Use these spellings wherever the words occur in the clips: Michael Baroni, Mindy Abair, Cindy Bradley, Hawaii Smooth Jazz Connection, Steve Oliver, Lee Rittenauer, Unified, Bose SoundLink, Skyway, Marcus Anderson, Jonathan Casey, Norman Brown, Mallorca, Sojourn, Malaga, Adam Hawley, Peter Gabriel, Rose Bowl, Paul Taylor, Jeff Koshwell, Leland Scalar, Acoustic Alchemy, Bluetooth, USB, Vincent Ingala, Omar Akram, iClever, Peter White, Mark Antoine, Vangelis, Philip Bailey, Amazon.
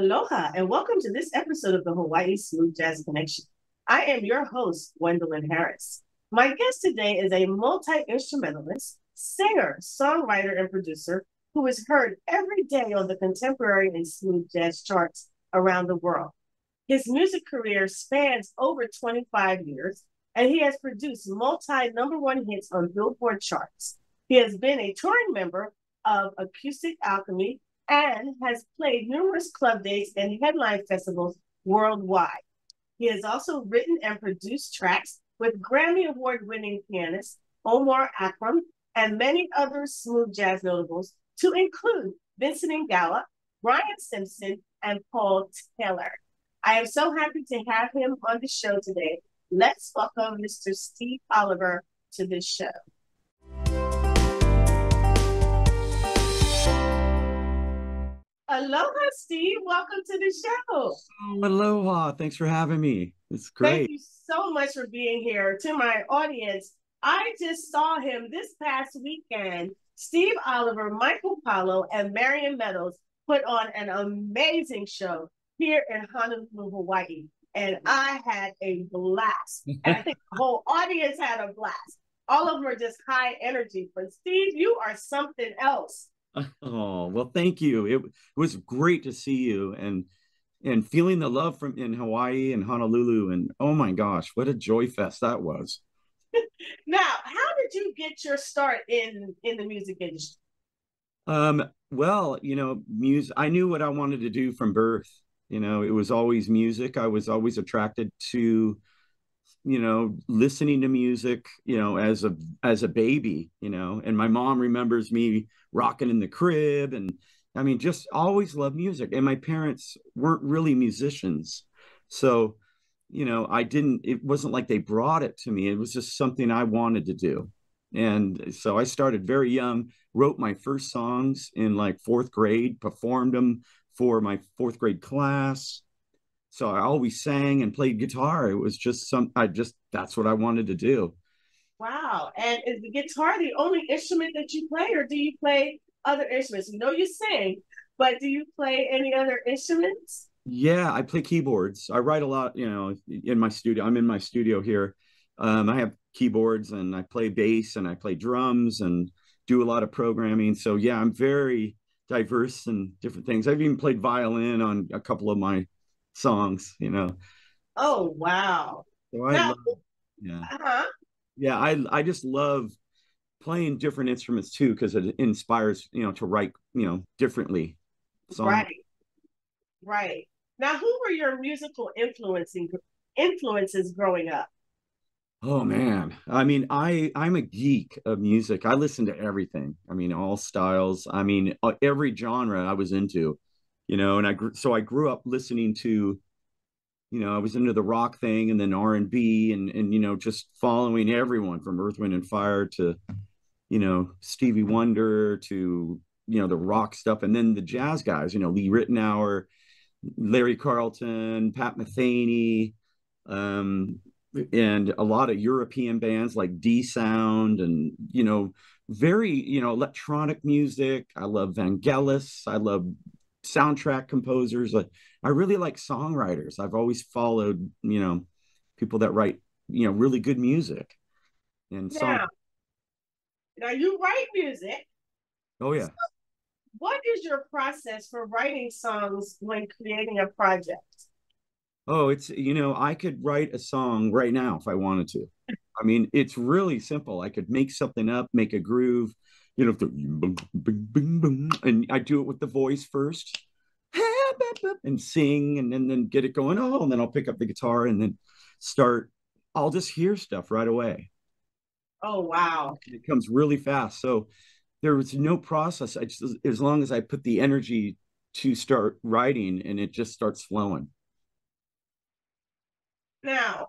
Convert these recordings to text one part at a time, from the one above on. Aloha, and welcome to this episode of the Hawaii Smooth Jazz Connection. I am your host, Gwendolyn Harris. My guest today is a multi-instrumentalist, singer, songwriter, and producer who is heard every day on the contemporary and smooth jazz charts around the world. His music career spans over 25 years, and he has produced multi-number one hits on Billboard charts. He has been a touring member of Acoustic Alchemy and has played numerous club dates and headline festivals worldwide. He has also written and produced tracks with Grammy Award-winning pianist Omar Akram and many other smooth jazz notables, to include Vincent Ingala, Brian Simpson, and Paul Taylor. I am so happy to have him on the show today. Let's welcome Mr. Steve Oliver to this show. Aloha, Steve. Welcome to the show. Aloha. Thanks for having me. It's great. Thank you so much for being here. To my audience, I just saw him this past weekend. Steve Oliver, Michael Paulo, and Marion Meadows put on an amazing show here in Honolulu, Hawaii. And I had a blast. And I think the whole audience had a blast. All of them are just high energy. But Steve, you are something else. Oh, well, thank you. It was great to see you and feeling the love from in Hawaii and Honolulu. And oh my gosh, what a joy fest that was. Now, how did you get your start in the music industry? Well, you know, music, I knew what I wanted to do from birth. You know, it was always music. I was always attracted to, you know, listening to music, you know, as a baby, you know, and my mom remembers me rocking in the crib. And I mean, just always loved music. And my parents weren't really musicians. So, you know, it wasn't like they brought it to me. It was just something I wanted to do. And so I started very young, wrote my first songs in like 4th grade, performed them for my 4th grade class. So I always sang and played guitar. It was just that's what I wanted to do. Wow. And is the guitar the only instrument that you play, or do you play other instruments? You know, you sing, but do you play any other instruments? Yeah, I play keyboards. I write a lot, you know, in my studio. I'm in my studio here. I have keyboards and I play bass and I play drums and do a lot of programming. So yeah, I'm very diverse in different things. I've even played violin on a couple of my songs, you know. Oh wow. So I love, yeah. Uh-huh. Yeah, I just love playing different instruments too, because it inspires, you know, to write, you know, differently. Songs. Right. Now, who were your musical influences growing up? Oh man, I mean, I'm a geek of music. I listen to everything. I mean, all styles. I mean, every genre I was into. You know, and I grew up listening to, you know, I was into the rock thing and then R&B and, you know, just following everyone from Earth, Wind and Fire to, you know, Stevie Wonder to, you know, the rock stuff. And then the jazz guys, you know, Lee Rittenauer, Larry Carlton, Pat Metheny, and a lot of European bands like D-Sound and, you know, very, you know, electronic music. I love Vangelis. I love soundtrack composers. I really like songwriters. I've always followed, you know, people that write, you know, really good music. And so now you write music. Oh yeah. So what is your process for writing songs when creating a project? Oh, it's, you know, I could write a song right now if I wanted to. I mean, it's really simple. I could make something up, make a groove. You know, and I do it with the voice first and sing and then get it going. Oh, and then I'll pick up the guitar and then start. I'll just hear stuff right away. Oh, wow. It comes really fast. So there was no process. I just, as long as I put the energy to start writing, and it just starts flowing. Now,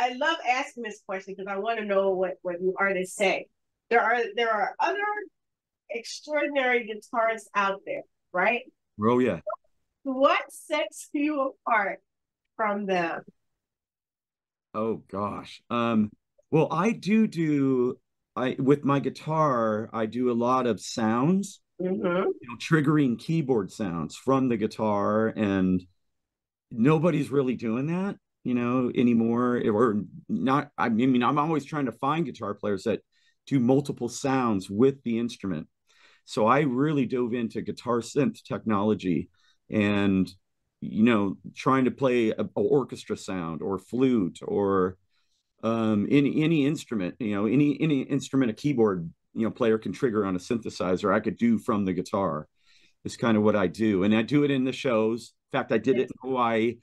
I love asking this question because I want to know what you artists say. There are other extraordinary guitarists out there, right? Oh yeah. What sets you apart from them? Oh gosh. Well, I do with my guitar, I do a lot of sounds. you know, triggering keyboard sounds from the guitar, and nobody's really doing that, you know, anymore. Or not. I mean, I'm always trying to find guitar players that do multiple sounds with the instrument. So I really dove into guitar synth technology, and, you know, trying to play an orchestra sound or flute or any instrument, you know, any instrument a keyboard, you know, player can trigger on a synthesizer, I could do from the guitar. It's kind of what I do. And I do it in the shows. In fact, I did it in Hawaii,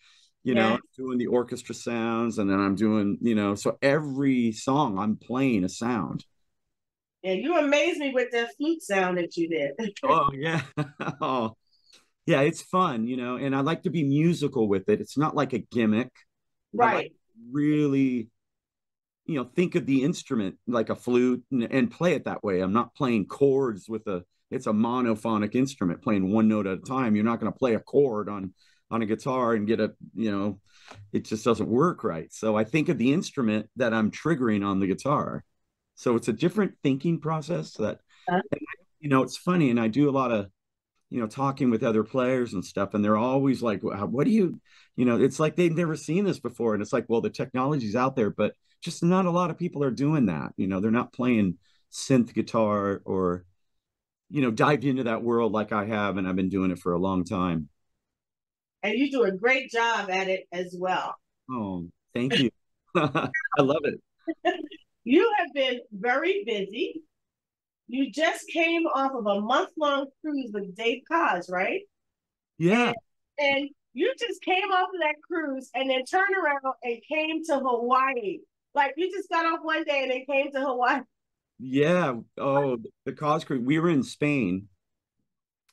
you know, doing the orchestra sounds, and then I'm doing, you know, so every song I'm playing a sound. Yeah, you amazed me with that flute sound that you did. Oh, yeah. Oh, yeah, it's fun, you know, and I like to be musical with it. It's not like a gimmick. Right. I like really, you know, think of the instrument like a flute and play it that way. I'm not playing chords with a, it's a monophonic instrument, playing one note at a time. You're not going to play a chord on a guitar and get a, you know, it just doesn't work right. So I think of the instrument that I'm triggering on the guitar. So it's a different thinking process that, you know, it's funny. And I do a lot of, you know, talking with other players and stuff. And they're always like, what do you, you know, it's like they've never seen this before. And it's like, well, the technology's out there, but just not a lot of people are doing that. You know, they're not playing synth guitar or, you know, dived into that world like I have. And I've been doing it for a long time. And you do a great job at it as well. Oh, thank you. I love it. You have been very busy. You just came off of a month-long cruise with Dave Koz, right? Yeah. And you just came off of that cruise and then turned around and came to Hawaii. Like, you just got off one day and then came to Hawaii. Yeah. Oh, the Koz cruise. We were in Spain.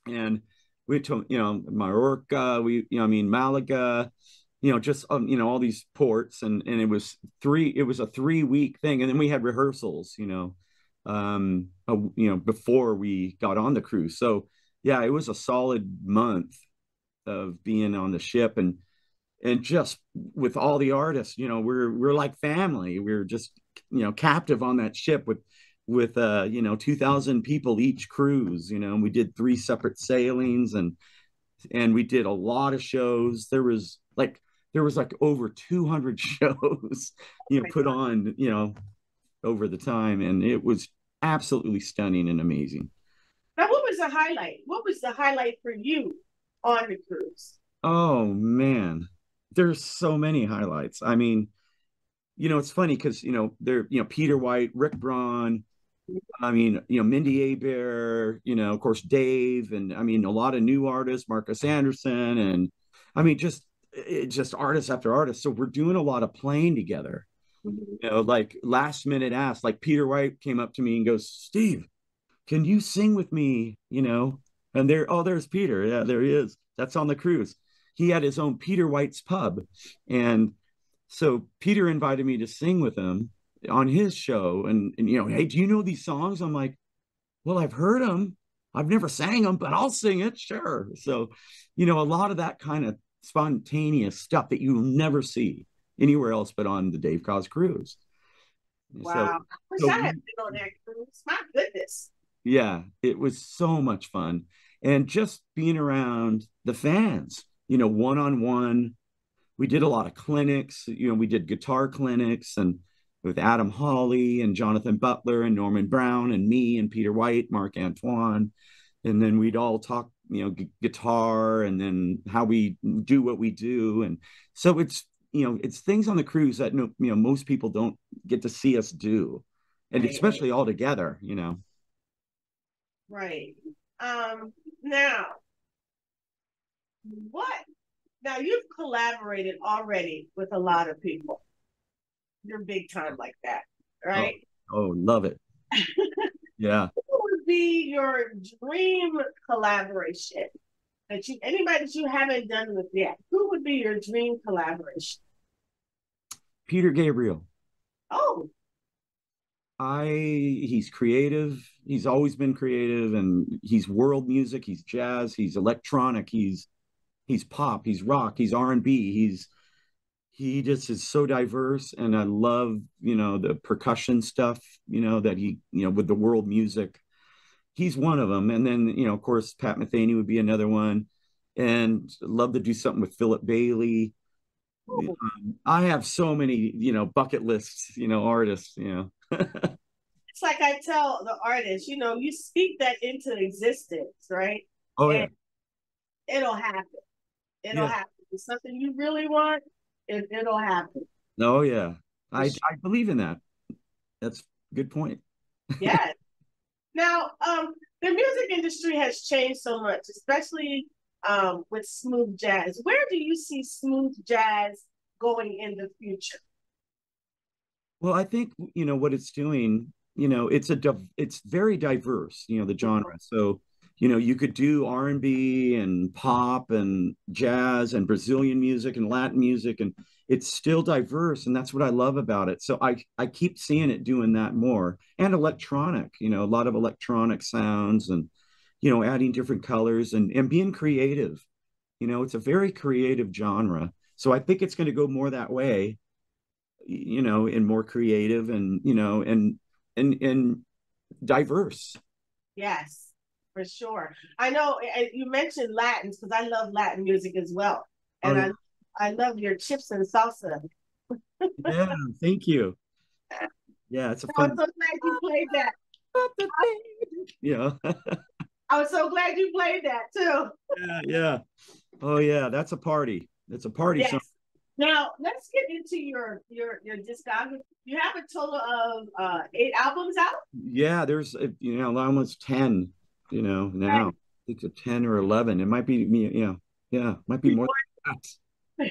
And we took, you know, Mallorca, we, you know, I mean, Malaga, you know, just, you know, all these ports, and it was a 3-week thing. And then we had rehearsals, you know, you know, before we got on the cruise. So yeah, it was a solid month of being on the ship, and just with all the artists, you know, we're like family. We're just, you know, captive on that ship with you know, 2,000 people each cruise, you know, and we did 3 separate sailings, and we did a lot of shows. There was like over 200 shows, you know, put on, you know, over the time. And it was absolutely stunning and amazing. Now, what was the highlight? What was the highlight for you on the cruise? Oh, man, there's so many highlights. I mean, you know, it's funny because, you know, Peter White, Rick Braun, I mean, you know, Mindy Abair, you know, of course, Dave, and I mean, a lot of new artists, Marcus Anderson, and I mean, just artist after artist. So we're doing a lot of playing together, you know, like last minute ask, like Peter White came up to me and goes, Steve, can you sing with me? You know, and there's Peter. Yeah, there he is. That's on the cruise. He had his own Peter White's pub. And so Peter invited me to sing with him on his show. And, you know, hey, do you know these songs? I'm like, well, I've heard them. I've never sang them, but I'll sing it. Sure. So, you know, a lot of that kind of spontaneous stuff that you'll never see anywhere else but on the Dave Koz cruise. Wow. So, I wish I had been on that cruise. My goodness. Yeah, it was so much fun. And just being around the fans, you know, one-on-one. We did a lot of clinics. You know, we did guitar clinics, and with Adam Hawley and Jonathan Butler and Norman Brown and me and Peter White, Mark Antoine. And then we'd all talk, you know, guitar, and then how we do what we do. And so it's, you know, it's things on the cruise that, you know, most people don't get to see us do, and especially all together, you know. Right. Now you've collaborated already with a lot of people. You're big time like that, right? Oh love it. Yeah. Be your dream collaboration that you, anybody that you haven't done with yet, who would be your dream collaboration? Peter Gabriel. Oh, he's creative. He's always been creative, and he's world music. He's jazz. He's electronic. He's pop. He's rock. He's R&B. He just is so diverse, and I love, you know, the percussion stuff, you know, that he, you know, with the world music. he's one of them. And then, you know, of course, Pat Metheny would be another one. And love to do something with Philip Bailey. Oh. I have so many, you know, bucket lists, you know, artists, you know. It's like I tell the artists, you know, you speak that into existence, right? Oh, and yeah. It'll happen. It'll happen. If it's something you really want, it'll happen. Oh, yeah. I believe in that. That's a good point. Yeah. Now, the music industry has changed so much, especially with smooth jazz. Where do you see smooth jazz going in the future? Well, I think, you know, what it's doing, you know, it's very diverse, you know, the genre. So, you know, you could do R&B and pop and jazz and Brazilian music and Latin music, and it's still diverse. And that's what I love about it. So I keep seeing it doing that more, and electronic, you know, a lot of electronic sounds, and, you know, adding different colors and being creative. You know, it's a very creative genre. So I think it's going to go more that way, you know, and more creative and, you know, and diverse. Yes, for sure. I know you mentioned Latins, because I love Latin music as well. And I love your chips and salsa. Yeah, thank you. Yeah, it's a fun. I'm so glad you played that. Yeah. I was so glad you played that too. Yeah, yeah. Oh yeah, that's a party. It's a party song. Now let's get into your discography. You have a total of 8 albums out. Yeah, there's, you know, almost 10. You know, now right. I think it's 10 or 11. It might be, you know, yeah, might be more than that.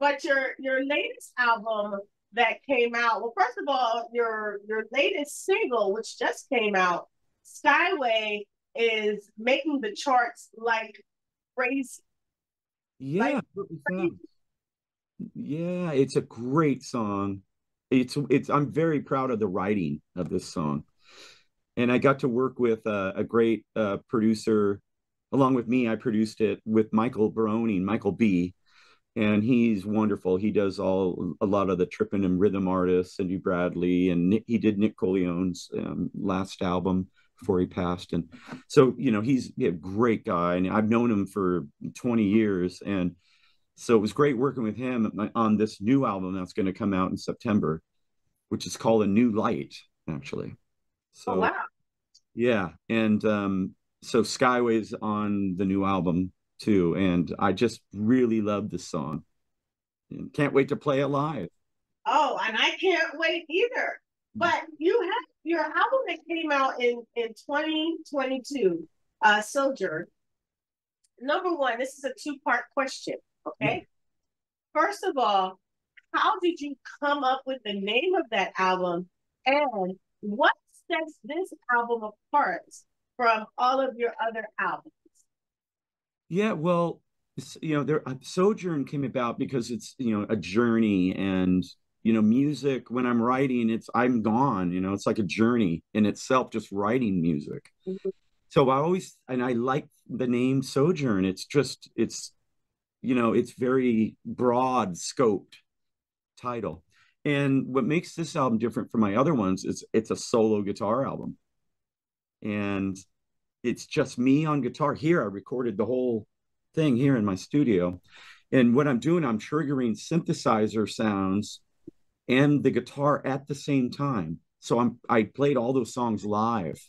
But your latest album that came out. Well, first of all, your latest single, which just came out, Skyway, is making the charts like crazy. Yeah, like crazy. Yeah, it's a great song. It's I'm very proud of the writing of this song, and I got to work with a great producer. Along with me, I produced it with Michael Baroni, Michael B, and he's wonderful. He does a lot of the Trippin' and Rhythm artists, Cindy Bradley, and he did Nick Corleone's last album before he passed. And so, you know, he's a great guy, and I've known him for 20 years. And so it was great working with him on this new album that's going to come out in September, which is called A New Light, actually. So, oh, wow. Yeah. And so Skyway's on the new album too. And I just really love this song. And can't wait to play it live. Oh, and I can't wait either. But you have your album that came out in 2022, Sojourn. Number one, this is a two-part question. Okay. First of all, how did you come up with the name of that album? And what sets this album apart from all of your other albums? Yeah, well, you know, Sojourn came about because it's, you know, a journey, and, you know, music, when I'm writing, I'm gone, you know, it's like a journey in itself, just writing music. Mm-hmm. So I like the name Sojourn. It's just, you know, it's very broad scoped title. And what makes this album different from my other ones is it's a solo guitar album. And it's just me on guitar here. I recorded the whole thing here in my studio. And what I'm doing, I'm triggering synthesizer sounds and the guitar at the same time. So I played all those songs live.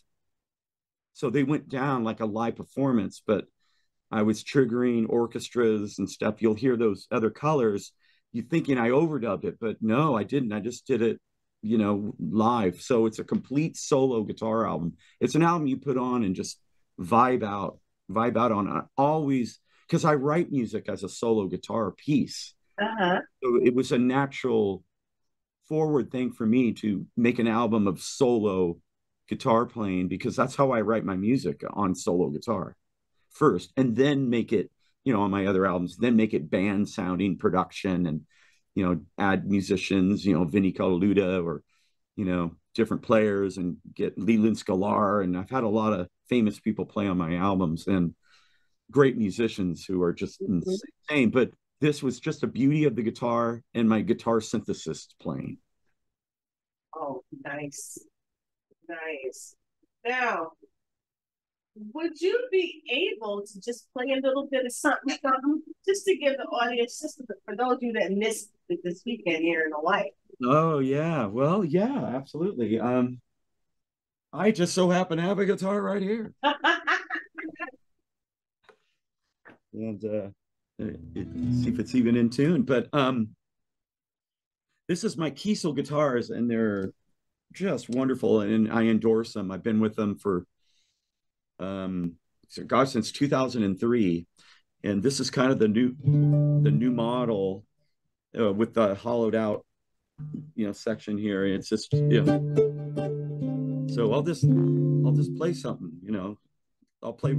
So they went down like a live performance, but I was triggering orchestras and stuff. You'll hear those other colors. You're thinking I overdubbed it, but no, I didn't. I just did it, you know, live. So it's a complete solo guitar album. It's an album you put on and just vibe out on. I always, because I write music as a solo guitar piece. Uh-huh. So it was a natural forward thing for me to make an album of solo guitar playing, because that's how I write my music, on solo guitar first, and then make it, you know, on my other albums, then make it band sounding production, and, you know, add musicians, you know, Vinnie Colaiuta, or, you know, different players, and get Leland Scalar. And I've had a lot of famous people play on my albums, and great musicians who are just insane. But this was just the beauty of the guitar and my guitar synthesis playing. Oh, nice. Nice. Now, Would you be able to just play a little bit of something just to give the audience, just for those of you that missed it this weekend here in Hawaii? Oh, yeah. Well, yeah, absolutely. I just so happen to have a guitar right here. And see if it's even in tune. But this is my Kiesel guitars, and they're just wonderful. And I endorse them. I've been with them for, gosh, since 2003. And this is kind of the new model with the hollowed out, section here. It's just, So I'll just play something, I'll play.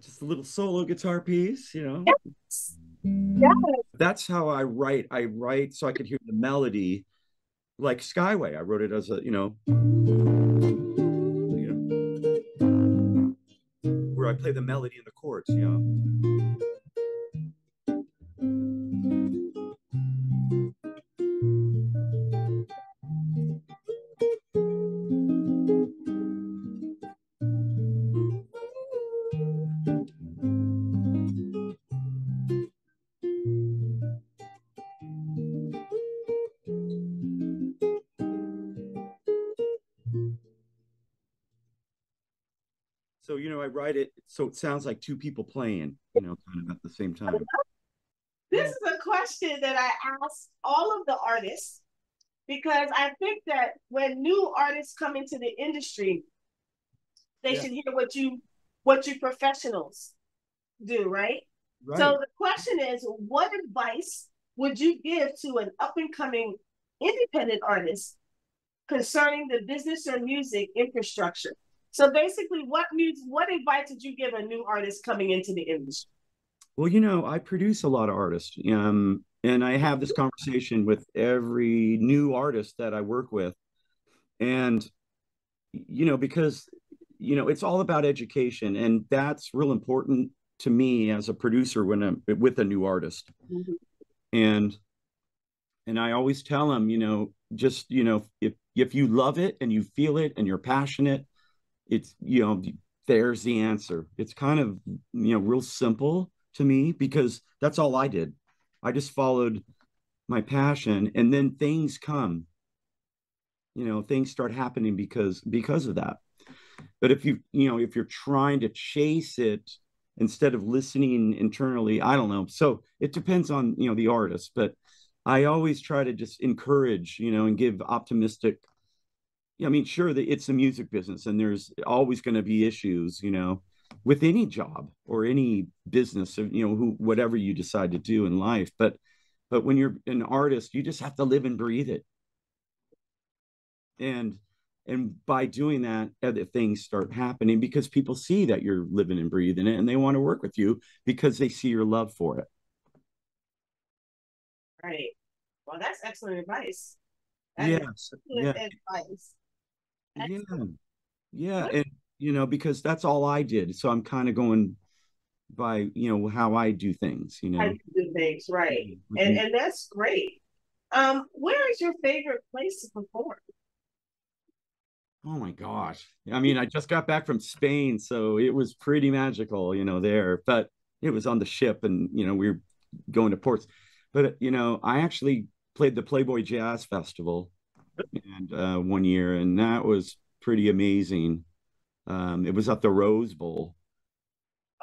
Just a little solo guitar piece, Yes. Yes. That's how I write. I write so I could hear the melody, like Skyway. I wrote it as a, where I play the melody in the chords, I write it so it sounds like two people playing, kind of at the same time. This is a question that I asked all of the artists, because I think that when new artists come into the industry, they should hear what you professionals do, right? So the question is, what advice would you give to an up-and-coming independent artist concerning the business or music infrastructure? So basically, what advice did you give a new artist coming into the industry? Well, I produce a lot of artists, and I have this conversation with every new artist that I work with. And, because, it's all about education, and that's real important to me as a producer when I'm with a new artist. Mm-hmm. And I always tell them, just, if you love it and you feel it and you're passionate, it's, there's the answer. It's kind of, real simple to me, because that's all I did. I just followed my passion, and then things come, things start happening because of that. But if you're trying to chase it instead of listening internally, I don't know. So it depends on, the artist, but I always try to just encourage, and give optimistic. I mean, sure, it's the music business, and there's always going to be issues, with any job or any business, whatever you decide to do in life. But when you're an artist, you just have to live and breathe it. And by doing that, other things start happening, because people see that you're living and breathing it, and they want to work with you because they see your love for it. Right. Well, that's excellent advice. That's excellent advice. And because that's all I did, so I'm kind of going by how I do things, I do things right. Mm-hmm. and that's great. Where is your favorite place to perform? Oh my gosh. I mean, I just got back from Spain, so it was pretty magical, you know, there, but it was on the ship and, you know, we were going to ports, but, you know, I actually played the Playboy Jazz Festival and 1 year, and that was pretty amazing. It was at the Rose Bowl.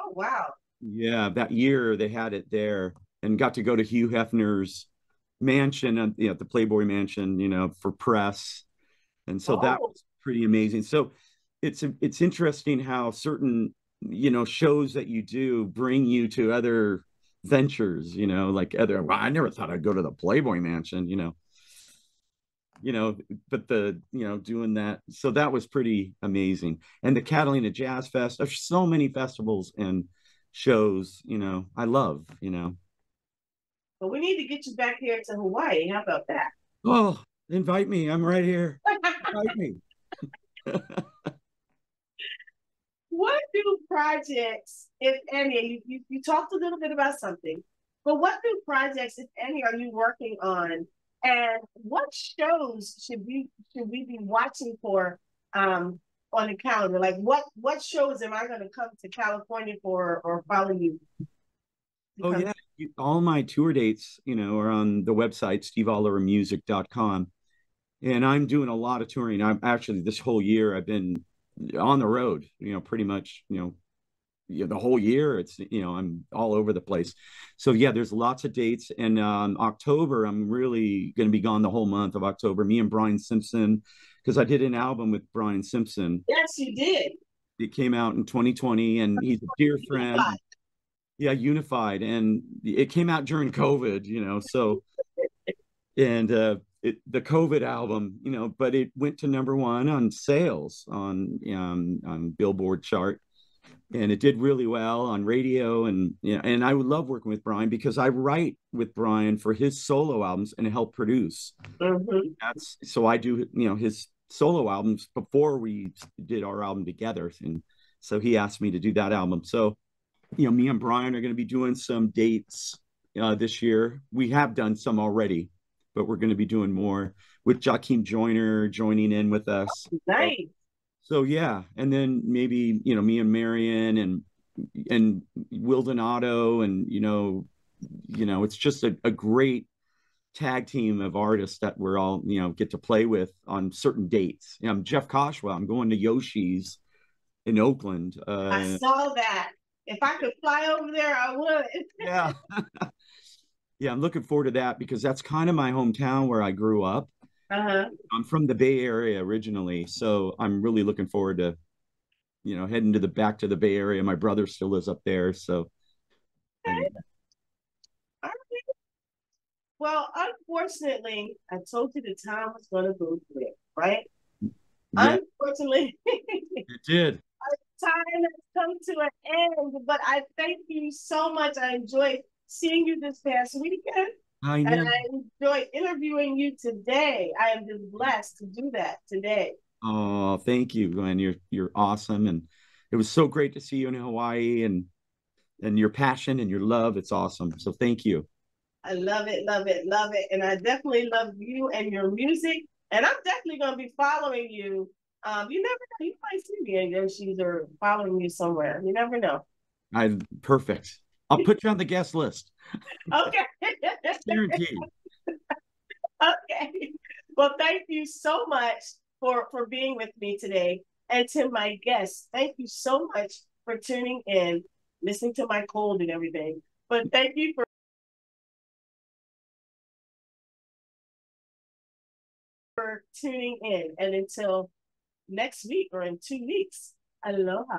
Oh, wow. Yeah. That year they had it there, and got to go to Hugh Hefner's mansion, you know, the Playboy Mansion, you know, for press. And so that was pretty amazing. So it's interesting how certain, you know, shows that you do bring you to other ventures, you know, like other, well, I never thought I'd go to the Playboy Mansion, you know, but the, you know, doing that. So that was pretty amazing. And the Catalina Jazz Fest, there's so many festivals and shows, you know, I love, you know. But we need to get you back here to Hawaii. How about that? Oh, invite me. I'm right here. Invite me. What do projects, if any, you talked a little bit about something, but what do projects, if any, are you working on? And what shows should we be watching for on the calendar? Like what shows am I going to come to California for or follow you? Oh, yeah. All my tour dates, you know, are on the website, steveolivermusic.com. And I'm doing a lot of touring. I'm actually, this whole year, I've been on the road, you know, pretty much, you know the whole year. It's, you know, I'm all over the place. So, yeah, there's lots of dates. And October, I'm really going to be gone the whole month of October. Me and Brian Simpson, because I did an album with Brian Simpson. Yes, you did. It came out in 2020, and he's a dear friend. Yeah, Unified. And it came out during COVID, you know, so, and the COVID album, you know, but it went to #1 on sales on Billboard chart. And it did really well on radio. And, you know, and I would love working with Brian because I write with Brian for his solo albums and help produce. Mm-hmm. So I do, you know, his solo albums before we did our album together. And so he asked me to do that album. So, you know, me and Brian are going to be doing some dates this year. We have done some already, but we're going to be doing more with Joaquin Joyner joining in with us. Nice. So yeah, and then maybe, you know, me and Marion and Will Donato, and you know, it's just a great tag team of artists that we're all, you know, get to play with on certain dates. You know, I'm Jeff Koshwell. I'm going to Yoshi's in Oakland. I saw that. If I could fly over there, I would. Yeah. Yeah, I'm looking forward to that because that's kind of my hometown where I grew up. Uh-huh. I'm from the Bay Area originally, so I'm really looking forward to, you know, heading back to the Bay Area. My brother still lives up there, so. Okay. Yeah. All right. Well, unfortunately, I told you the time was going to go quick, right? Yeah. Unfortunately. It did. Time has come to an end, but I thank you so much. I enjoyed seeing you this past weekend. I know. And I enjoyed interviewing you today. I am just blessed to do that today. Oh, thank you, Gwen. You're awesome. And it was so great to see you in Hawaii, and your passion and your love. It's awesome. So thank you. I love it, love it, love it. And I definitely love you and your music. And I'm definitely going to be following you. You never know. You might see me in Yoshi's or following you somewhere. You never know. Perfect. I'll put you on the guest list. Okay. Guaranteed. Okay. Well, thank you so much for being with me today. And to my guests, thank you so much for tuning in, listening to my cold and everything. But thank you for tuning in. And until next week or in 2 weeks. Aloha.